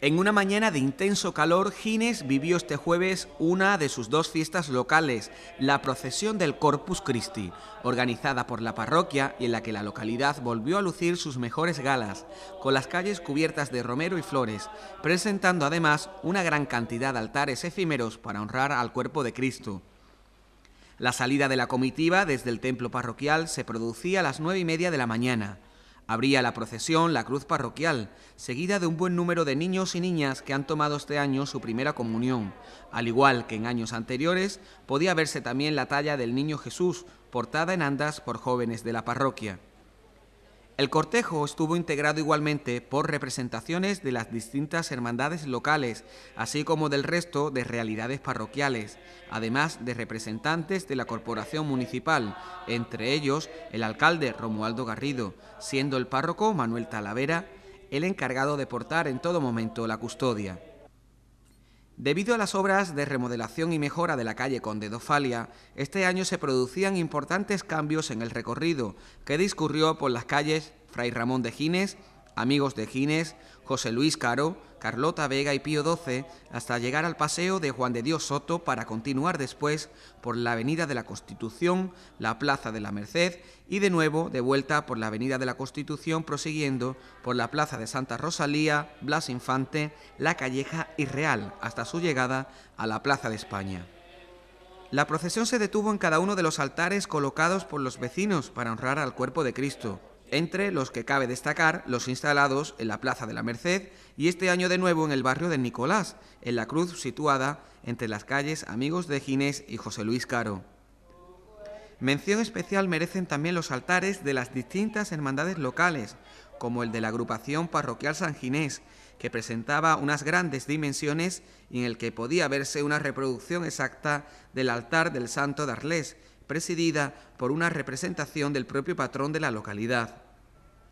En una mañana de intenso calor, Gines vivió este jueves una de sus dos fiestas locales, la Procesión del Corpus Christi, organizada por la parroquia y en la que la localidad volvió a lucir sus mejores galas, con las calles cubiertas de romero y flores, presentando además una gran cantidad de altares efímeros para honrar al cuerpo de Cristo. La salida de la comitiva desde el templo parroquial se producía a las 9:30 de la mañana. Abría la procesión la cruz parroquial, seguida de un buen número de niños y niñas que han tomado este año su primera comunión. Al igual que en años anteriores, podía verse también la talla del Niño Jesús, portada en andas por jóvenes de la parroquia. El cortejo estuvo integrado igualmente por representaciones de las distintas hermandades locales, así como del resto de realidades parroquiales, además de representantes de la corporación municipal, entre ellos el alcalde Romualdo Garrido, siendo el párroco Manuel Talavera el encargado de portar en todo momento la custodia. Debido a las obras de remodelación y mejora de la calle Conde de Ofalia, este año se producían importantes cambios en el recorrido, que discurrió por las calles Fray Ramón de Gines, Amigos de Gines, José Luis Caro, Carlota Vega y Pío XII, hasta llegar al Paseo de Juan de Dios Soto para continuar después por la Avenida de la Constitución, la Plaza de la Merced y de nuevo de vuelta por la Avenida de la Constitución, prosiguiendo por la Plaza de Santa Rosalía, Blas Infante, La Calleja y Real, hasta su llegada a la Plaza de España. La procesión se detuvo en cada uno de los altares colocados por los vecinos para honrar al cuerpo de Cristo, entre los que cabe destacar los instalados en la Plaza de la Merced y este año de nuevo en el barrio de Nicolás, en la cruz situada entre las calles Amigos de Gines y José Luis Caro. Mención especial merecen también los altares de las distintas hermandades locales, como el de la Agrupación Parroquial San Ginés, que presentaba unas grandes dimensiones y en el que podía verse una reproducción exacta del altar del Santo de Arlés, presidida por una representación del propio patrón de la localidad.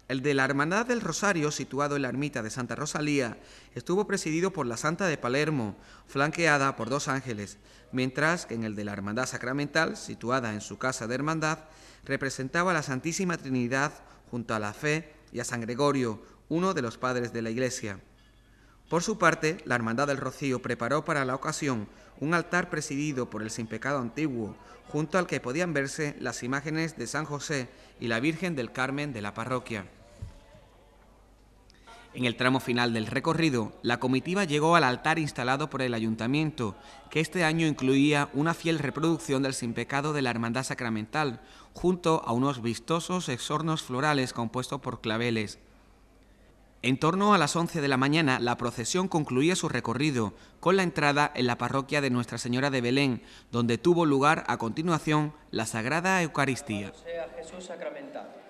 El de la Hermandad del Rosario, situado en la ermita de Santa Rosalía, estuvo presidido por la Santa de Palermo, flanqueada por dos ángeles, mientras que en el de la Hermandad Sacramental, situada en su casa de hermandad, representaba a la Santísima Trinidad junto a la Fe y a San Gregorio, uno de los padres de la Iglesia. Por su parte, la Hermandad del Rocío preparó para la ocasión un altar presidido por el Sin Pecado antiguo, junto al que podían verse las imágenes de San José y la Virgen del Carmen de la parroquia. En el tramo final del recorrido, la comitiva llegó al altar instalado por el ayuntamiento, que este año incluía una fiel reproducción del Sin Pecado de la Hermandad Sacramental, junto a unos vistosos exornos florales compuestos por claveles. En torno a las 11 de la mañana, la procesión concluía su recorrido con la entrada en la parroquia de Nuestra Señora de Belén, donde tuvo lugar a continuación la Sagrada Eucaristía. Sea Jesús sacramentado.